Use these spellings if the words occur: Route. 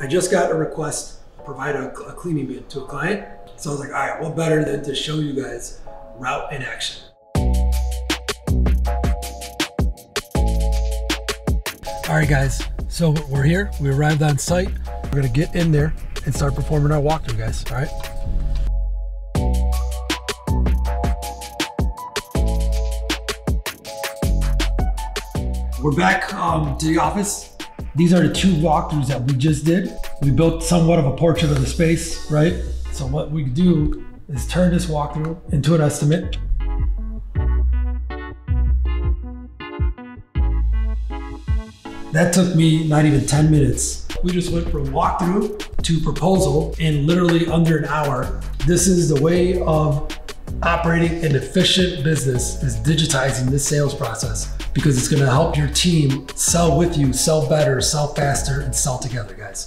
I just got a request to provide a cleaning bid to a client. So I was like, all right, what better than to show you guys Route in action. All right, guys, so we're here. We arrived on site. We're gonna get in there and start performing our walkthrough, guys, all right? We're back to the office. These are the two walkthroughs that we just did. We built somewhat of a portrait of the space, right? So what we do is turn this walkthrough into an estimate. That took me not even 10 minutes. We just went from walkthrough to proposal in literally under an hour. This is the way of operating an efficient business, is digitizing this sales process, because it's gonna help your team sell with you, sell better, sell faster, and sell together, guys.